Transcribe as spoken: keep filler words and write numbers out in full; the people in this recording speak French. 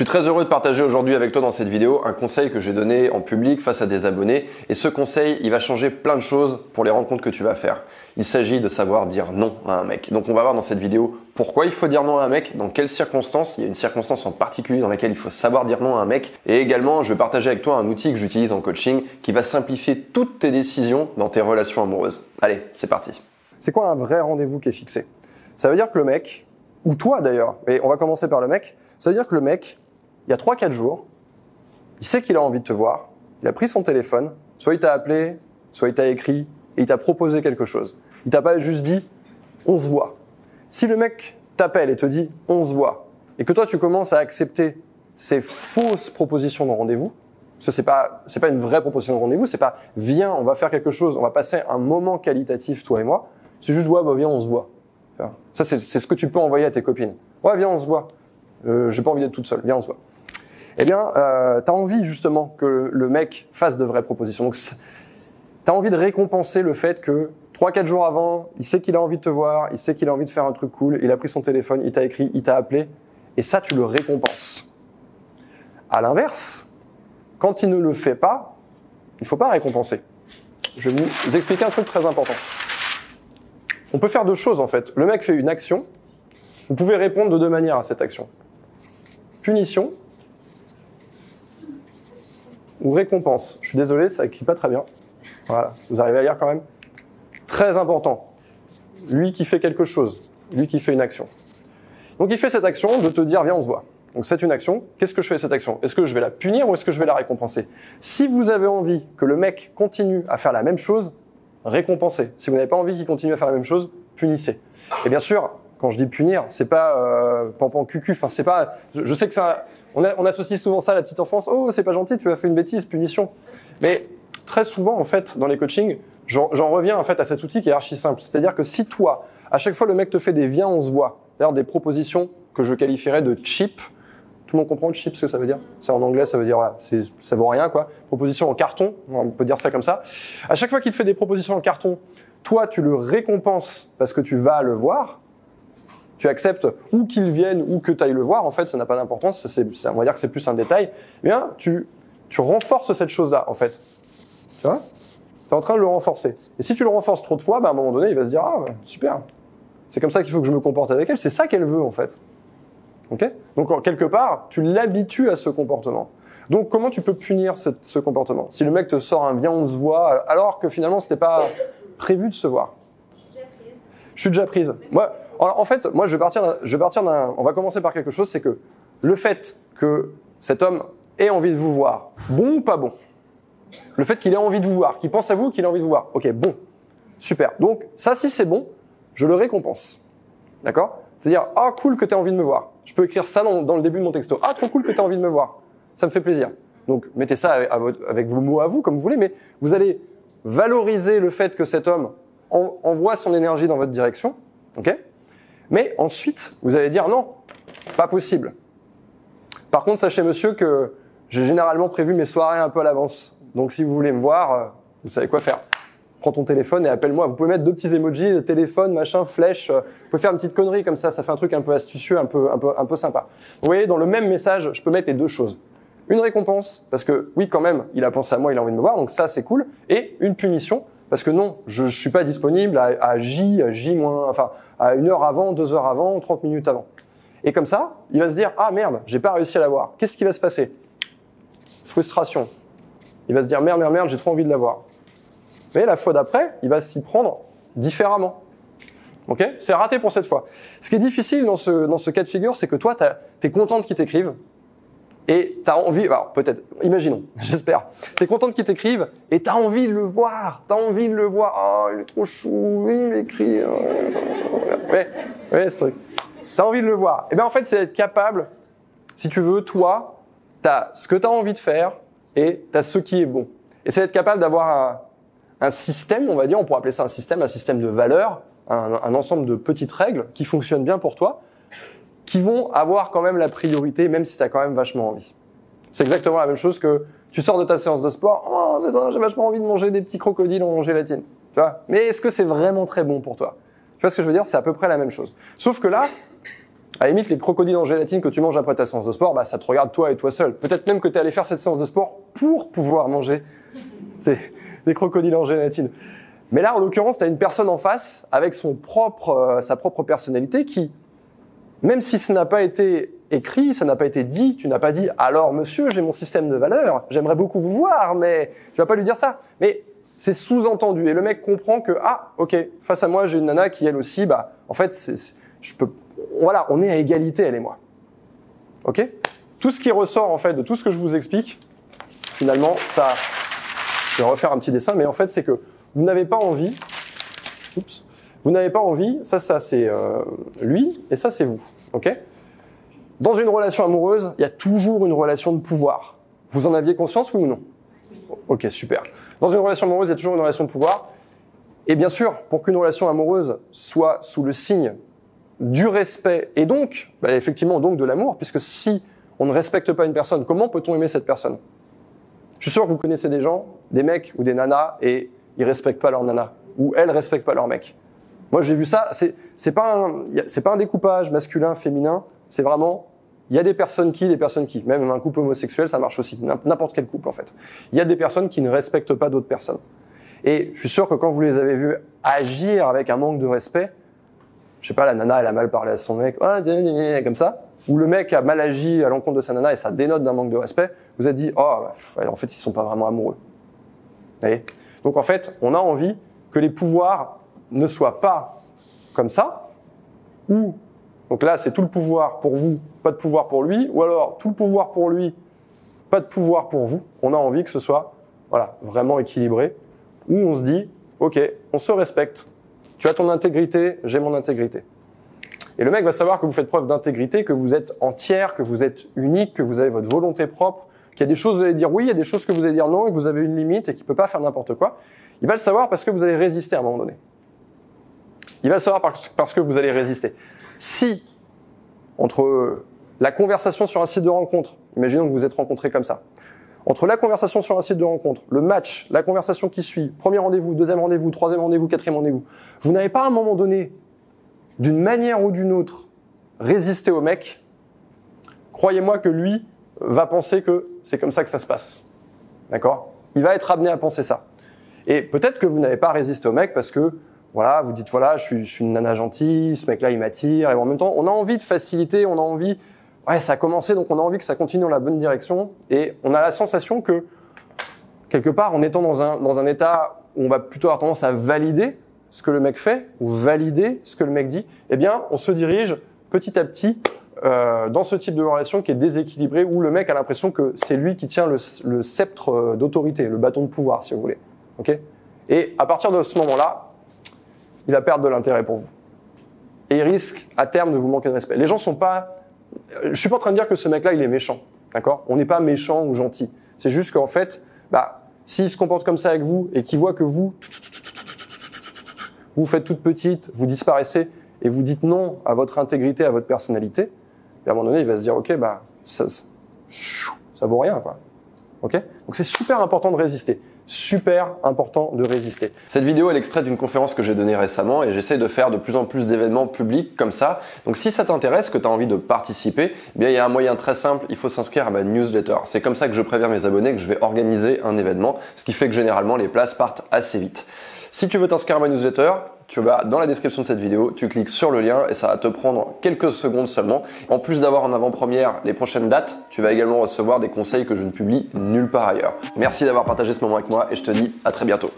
Je suis très heureux de partager aujourd'hui avec toi dans cette vidéo un conseil que j'ai donné en public face à des abonnés, et ce conseil, il va changer plein de choses pour les rencontres que tu vas faire. Il s'agit de savoir dire non à un mec. Donc on va voir dans cette vidéo pourquoi il faut dire non à un mec, dans quelles circonstances, il y a une circonstance en particulier dans laquelle il faut savoir dire non à un mec, et également je vais partager avec toi un outil que j'utilise en coaching qui va simplifier toutes tes décisions dans tes relations amoureuses. Allez, c'est parti. C'est quoi un vrai rendez-vous qui est fixé? Ça veut dire que le mec, ou toi d'ailleurs, mais on va commencer par le mec, ça veut dire que le mec, il y a trois quatre jours, il sait qu'il a envie de te voir, il a pris son téléphone, soit il t'a appelé, soit il t'a écrit, et il t'a proposé quelque chose. Il t'a pas juste dit « on se voit ». Si le mec t'appelle et te dit « on se voit », et que toi tu commences à accepter ces fausses propositions de rendez-vous, parce que c'est pas, c'est pas une vraie proposition de rendez-vous, c'est pas « viens, on va faire quelque chose, on va passer un moment qualitatif toi et moi », c'est juste « ouais, bah viens, on se voit ». Ça, c'est ce que tu peux envoyer à tes copines. Ouais, viens, on se voit. Euh, j'ai pas envie d'être toute seule. Viens, on se voit. Eh bien, euh, t'as envie justement que le mec fasse de vraies propositions. Donc, t'as envie de récompenser le fait que trois quatre jours avant, il sait qu'il a envie de te voir, il sait qu'il a envie de faire un truc cool, il a pris son téléphone, il t'a écrit, il t'a appelé. Et ça, tu le récompenses. À l'inverse, quand il ne le fait pas, il faut pas récompenser. Je vais vous expliquer un truc très important. On peut faire deux choses en fait. Le mec fait une action, vous pouvez répondre de deux manières à cette action. Punition ou récompense. Je suis désolé, ça ne clique pas très bien. Voilà, vous arrivez à lire quand même. Très important. Lui qui fait quelque chose, lui qui fait une action. Donc il fait cette action de te dire viens on se voit. Donc c'est une action, qu'est-ce que je fais de cette action? Est-ce que je vais la punir ou est-ce que je vais la récompenser? Si vous avez envie que le mec continue à faire la même chose, récompenser. Si vous n'avez pas envie qu'il continue à faire la même chose, punissez. Et bien sûr, quand je dis punir, c'est pas euh, pampan cucu. Enfin, c'est pas. Je sais que ça. On, a, on associe souvent ça à la petite enfance. Oh, c'est pas gentil, tu as fait une bêtise, punition. Mais très souvent, en fait, dans les coachings, j'en reviens en fait à cet outil qui est archi simple. C'est-à-dire que si toi, à chaque fois le mec te fait des viens, on se voit. D'ailleurs, des propositions que je qualifierais de cheap. Tout le monde comprend cheap ce que ça veut dire? Ça en anglais, ça veut dire voilà, c'est, ça vaut rien quoi. Proposition en carton, on peut dire ça comme ça. À chaque fois qu'il te fait des propositions en carton, toi tu le récompenses parce que tu vas le voir. Tu acceptes ou qu'il vienne ou que tu ailles le voir. En fait, ça n'a pas d'importance. On va dire que c'est plus un détail. Eh bien, tu tu renforces cette chose-là en fait. Tu vois? T'es en train de le renforcer. Et si tu le renforces trop de fois, bah, à un moment donné, il va se dire ah super. C'est comme ça qu'il faut que je me comporte avec elle. C'est ça qu'elle veut en fait. Okay? Donc, quelque part, tu l'habitues à ce comportement. Donc, comment tu peux punir ce, ce comportement? Si le mec te sort un « viens, on se voit », alors que finalement, c'était pas prévu de se voir. Je suis déjà prise. Je suis déjà prise. Moi, alors, en fait, moi, je vais partir, je vais partir d'un… On va commencer par quelque chose, c'est que le fait que cet homme ait envie de vous voir, bon ou pas bon? Le fait qu'il ait envie de vous voir, qu'il pense à vous, qu'il ait envie de vous voir. Ok, bon. Super. Donc, ça, si c'est bon, je le récompense. D'accord? C'est-à-dire, ah, cool que tu aies envie de me voir. Je peux écrire ça dans, dans le début de mon texto. Ah, trop cool que tu aies envie de me voir. Ça me fait plaisir. Donc, mettez ça à, à votre, avec vos mots à vous, comme vous voulez, mais vous allez valoriser le fait que cet homme en, envoie son énergie dans votre direction. Okay? Mais ensuite, vous allez dire non, pas possible. Par contre, sachez, monsieur, que j'ai généralement prévu mes soirées un peu à l'avance. Donc, si vous voulez me voir, vous savez quoi faire. Prends ton téléphone et appelle-moi. Vous pouvez mettre deux petits emojis, téléphone, machin, flèche. Vous pouvez faire une petite connerie comme ça, ça fait un truc un peu astucieux, un peu, un peu, un peu sympa. Vous voyez, dans le même message, je peux mettre les deux choses. Une récompense, parce que oui, quand même, il a pensé à moi, il a envie de me voir, donc ça, c'est cool. Et une punition, parce que non, je, je suis pas disponible à, à J, à J moins, enfin, à une heure avant, deux heures avant, trente minutes avant. Et comme ça, il va se dire, ah merde, j'ai pas réussi à la voir. Qu'est-ce qui va se passer? Frustration. Il va se dire, merde, merde, merde, j'ai trop envie de la voir. Mais la fois d'après, il va s'y prendre différemment. Ok? C'est raté pour cette fois. Ce qui est difficile dans ce, dans ce cas de figure, c'est que toi, t'es contente qu'ils t'écrivent et t'as envie, alors peut-être, imaginons, j'espère, t'es contente qu'ils t'écrivent et t'as envie de le voir, t'as envie de le voir. Oh, il est trop chou, il m'écrit. Ouais, ouais, ce truc. T'as envie de le voir. Et bien en fait, c'est être capable, si tu veux, toi, t'as ce que t'as envie de faire et t'as ce qui est bon. Et c'est être capable d'avoir un... un système, on va dire, on pourrait appeler ça un système, un système de valeurs, un, un ensemble de petites règles qui fonctionnent bien pour toi, qui vont avoir quand même la priorité, même si tu as quand même vachement envie. C'est exactement la même chose que tu sors de ta séance de sport, oh, j'ai vachement envie de manger des petits crocodiles en gélatine. Tu vois? Mais est-ce que c'est vraiment très bon pour toi? Tu vois ce que je veux dire? C'est à peu près la même chose. Sauf que là, À la limite, les crocodiles en gélatine que tu manges après ta séance de sport, bah, ça te regarde toi et toi seul. Peut-être même que tu es allé faire cette séance de sport pour pouvoir manger des crocodiles en gélatine. Mais là, en l'occurrence, tu as une personne en face avec son propre, euh, sa propre personnalité qui, même si ça n'a pas été écrit, ça n'a pas été dit, tu n'as pas dit « Alors monsieur, j'ai mon système de valeurs, j'aimerais beaucoup vous voir, mais… » Tu vas pas lui dire ça. Mais c'est sous-entendu. Et le mec comprend que « Ah, ok, face à moi, j'ai une nana qui, elle aussi, bah, en fait, c'est, je peux… Voilà, on est à égalité, elle et moi. » Ok ? Tout ce qui ressort, en fait, de tout ce que je vous explique, finalement, ça… Je vais refaire un petit dessin, mais en fait, c'est que… Vous n'avez pas envie, oups, vous n'avez pas envie, ça, ça c'est euh, lui et ça c'est vous. Okay ? Dans une relation amoureuse, il y a toujours une relation de pouvoir. Vous en aviez conscience, oui ou non ? Oui. Ok, super. Dans une relation amoureuse, il y a toujours une relation de pouvoir. Et bien sûr, pour qu'une relation amoureuse soit sous le signe du respect et donc, bah, effectivement, donc de l'amour, puisque si on ne respecte pas une personne, comment peut-on aimer cette personne ? Je suis sûr que vous connaissez des gens, des mecs ou des nanas et ils respectent pas leur nana, ou elles respectent pas leur mec. Moi, j'ai vu ça, c'est, c'est pas un, c'est pas un découpage masculin, féminin, c'est vraiment, il y a des personnes qui, des personnes qui, même un couple homosexuel, ça marche aussi, n'importe quel couple, en fait. Il y a des personnes qui ne respectent pas d'autres personnes. Et je suis sûr que quand vous les avez vus agir avec un manque de respect, je sais pas, la nana, elle a mal parlé à son mec, comme ça, ou le mec a mal agi à l'encontre de sa nana et ça dénote d'un manque de respect, vous avez dit, oh, en fait, ils sont pas vraiment amoureux. Vous voyez ? Donc en fait, on a envie que les pouvoirs ne soient pas comme ça, ou, donc là c'est tout le pouvoir pour vous, pas de pouvoir pour lui, ou alors tout le pouvoir pour lui, pas de pouvoir pour vous. On a envie que ce soit voilà, vraiment équilibré, où on se dit, ok, on se respecte, tu as ton intégrité, j'ai mon intégrité. Et le mec va savoir que vous faites preuve d'intégrité, que vous êtes entière, que vous êtes unique, que vous avez votre volonté propre, qu'il y a des choses que vous allez dire oui, il y a des choses que vous allez dire non, et que vous avez une limite et qu'il ne peut pas faire n'importe quoi. Il va le savoir parce que vous allez résister à un moment donné. Il va le savoir parce que vous allez résister. Si, entre la conversation sur un site de rencontre, imaginons que vous êtes rencontrés comme ça, entre la conversation sur un site de rencontre, le match, la conversation qui suit, premier rendez-vous, deuxième rendez-vous, troisième rendez-vous, quatrième rendez-vous, vous n'avez pas à un moment donné, d'une manière ou d'une autre, résister au mec, croyez-moi que lui va penser que c'est comme ça que ça se passe. D'accord ? Il va être amené à penser ça. Et peut-être que vous n'avez pas résisté au mec parce que, voilà, vous dites, voilà, je suis, je suis une nana gentille, ce mec-là, il m'attire. Et en même temps, on a envie de faciliter, on a envie… Ouais, ça a commencé, donc on a envie que ça continue dans la bonne direction. Et on a la sensation que, quelque part, en étant dans un, dans un état où on va plutôt avoir tendance à valider ce que le mec fait, ou valider ce que le mec dit, eh bien, on se dirige petit à petit… Euh, dans ce type de relation qui est déséquilibrée où le mec a l'impression que c'est lui qui tient le, le sceptre d'autorité, le bâton de pouvoir si vous voulez, okay ? Et à partir de ce moment-là, il va perdre de l'intérêt pour vous et il risque à terme de vous manquer de respect. Les gens sont pas… Je suis pas en train de dire que ce mec-là il est méchant, d'accord ? On n'est pas méchant ou gentil, c'est juste qu'en fait, bah, s'il se comporte comme ça avec vous et qu'il voit que vous vous faites toute petite, vous disparaissez et vous dites non à votre intégrité, à votre personnalité, et à un moment donné, il va se dire, ok, bah, ça, ça vaut rien, quoi. Ok ? Donc c'est super important de résister. Super important de résister. Cette vidéo est l'extrait d'une conférence que j'ai donnée récemment et j'essaie de faire de plus en plus d'événements publics comme ça. Donc si ça t'intéresse, que tu as envie de participer, eh bien il y a un moyen très simple, il faut s'inscrire à ma newsletter. C'est comme ça que je préviens mes abonnés que je vais organiser un événement, ce qui fait que généralement les places partent assez vite. Si tu veux t'inscrire à ma newsletter, tu vas dans la description de cette vidéo, tu cliques sur le lien et ça va te prendre quelques secondes seulement. En plus d'avoir en avant-première les prochaines dates, tu vas également recevoir des conseils que je ne publie nulle part ailleurs. Merci d'avoir partagé ce moment avec moi et je te dis à très bientôt.